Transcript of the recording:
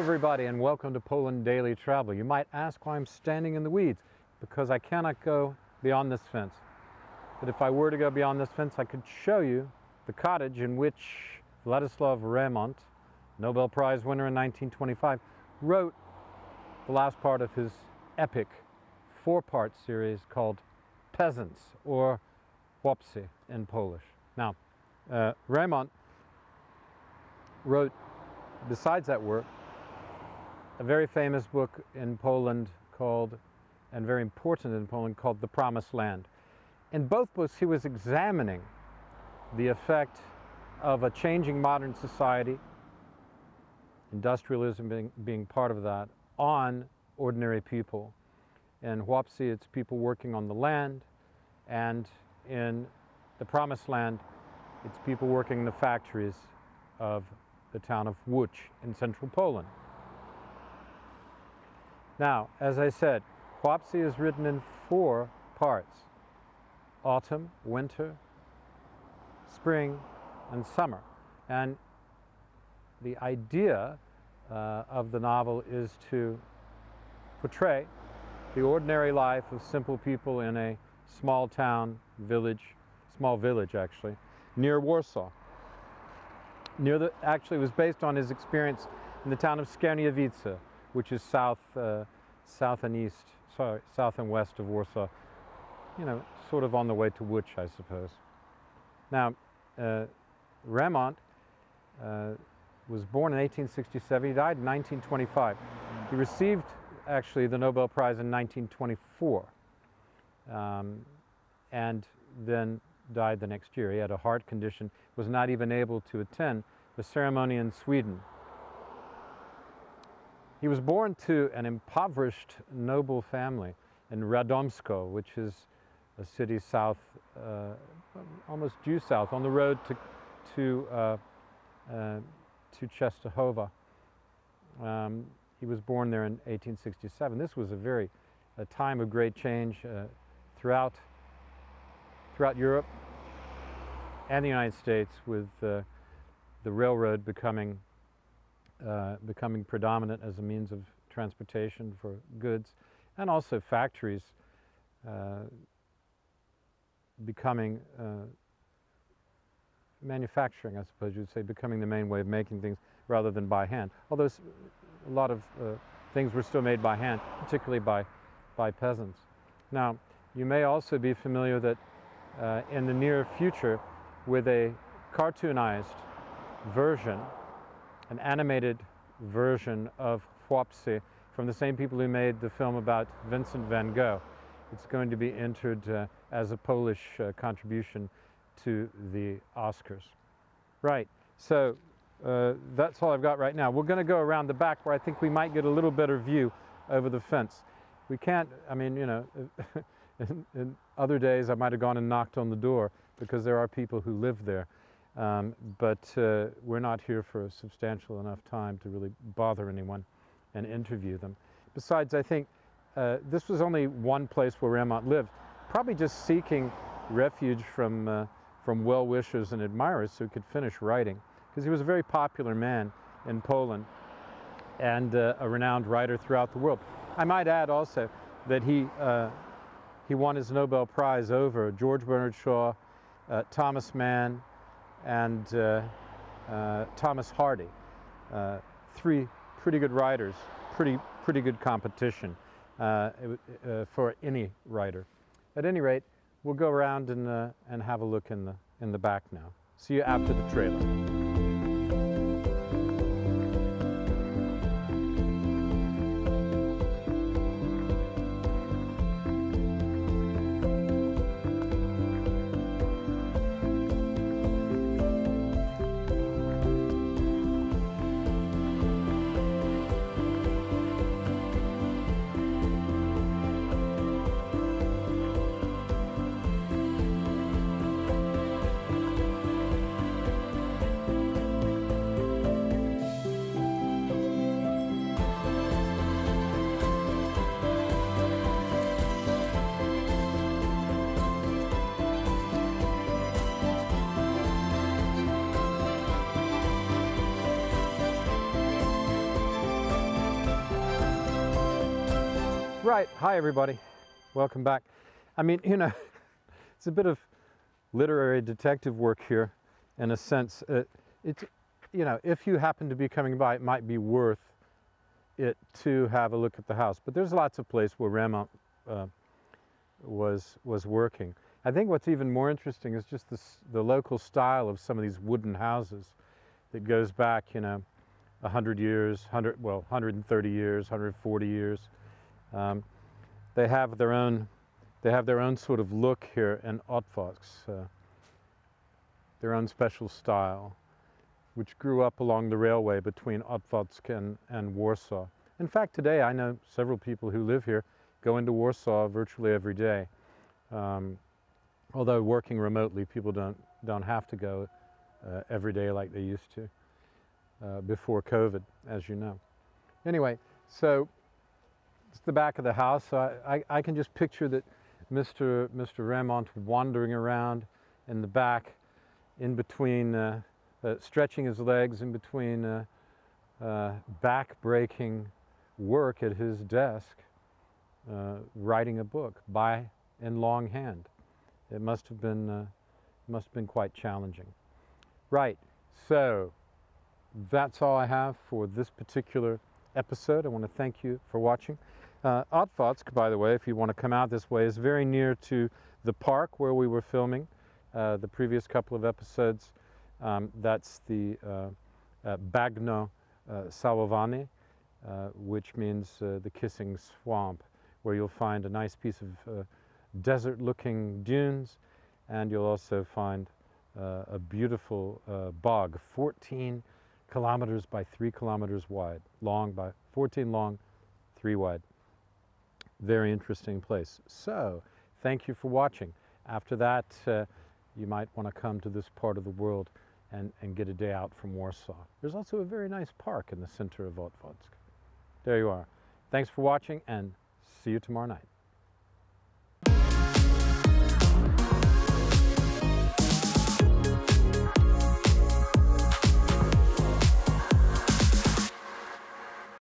everybody, and welcome to Poland Daily Travel. You might ask why I'm standing in the weeds, because I cannot go beyond this fence. But if I were to go beyond this fence, I could show you the cottage in which Władysław Reymont, Nobel Prize winner in 1925, wrote the last part of his epic four-part series called Peasants, or Chłopcy in Polish. Now, Reymont wrote, besides that work, a very famous book in Poland called, and very important in Poland, called The Promised Land. In both books, he was examining the effect of a changing modern society, industrialism being part of that, on ordinary people. In Chłopcy, it's people working on the land, and in The Promised Land, it's people working in the factories of the town of Łódź in central Poland. Now, as I said, Chłopcy is written in four parts: autumn, winter, spring, and summer. And the idea of the novel is to portray the ordinary life of simple people in a small town, village, small village actually, near Warsaw. Actually, it was based on his experience in the town of Skerniewice, which is south and west of Warsaw. You know, sort of on the way to Łódź, I suppose. Now, Reymont was born in 1867. He died in 1925. He received, actually, the Nobel Prize in 1924, and then died the next year. He had a heart condition, was not even able to attend the ceremony in Sweden. He was born to an impoverished noble family in Radomsko, which is a city south, almost due south, on the road to Czestochowa. He was born there in 1867. This was a time of great change throughout Europe and the United States, with the railroad becoming predominant as a means of transportation for goods, and also factories becoming manufacturing, I suppose you'd say, becoming the main way of making things rather than by hand. Although a lot of things were still made by hand, particularly by peasants. Now, you may also be familiar that in the near future, with a cartoonized version, an animated version of Wąpsie, from the same people who made the film about Vincent van Gogh. It's going to be entered as a Polish contribution to the Oscars. Right, so that's all I've got right now. We're going to go around the back, where I think we might get a little better view over the fence. We can't, I mean, you know, in other days I might have gone and knocked on the door, because there are people who live there. But we're not here for a substantial enough time to really bother anyone and interview them. Besides, I think this was only one place where Reymont lived, probably just seeking refuge from well-wishers and admirers so he could finish writing, because he was a very popular man in Poland and a renowned writer throughout the world. I might add also that he won his Nobel Prize over George Bernard Shaw, Thomas Mann, and Thomas Hardy. Three pretty good writers, pretty good competition for any writer. At any rate, we'll go around and have a look in the back now. See you after the trailer. Right, hi everybody, welcome back. I mean, you know, it's a bit of literary detective work here, in a sense. It's, you know, if you happen to be coming by, it might be worth it to have a look at the house. But there's lots of places where Reymont was working. I think what's even more interesting is just the local style of some of these wooden houses that goes back, you know, 100 years, 130 years, 140 years. They have their own sort of look here in Otwock, their own special style, which grew up along the railway between Otwock and Warsaw. In fact, today I know several people who live here go into Warsaw virtually every day. Although working remotely, people don't have to go every day like they used to before COVID, as you know. Anyway, so it's the back of the house. So I can just picture that Mr. Reymont wandering around in the back, in between, stretching his legs in between back-breaking work at his desk, writing a book in longhand. It must have been quite challenging. Right, so that's all I have for this particular episode. I want to thank you for watching. Otwock, by the way, if you want to come out this way, is very near to the park where we were filming the previous couple of episodes. That's the Bagno Sawavane, which means the kissing swamp, where you'll find a nice piece of desert-looking dunes, and you'll also find a beautiful bog, 14 kilometers by 3 kilometers wide, long by 14 long, 3 wide. Very interesting place. So, thank you for watching. After that, you might want to come to this part of the world and get a day out from Warsaw. There's also a very nice park in the center of Otwock. There you are. Thanks for watching, and see you tomorrow night.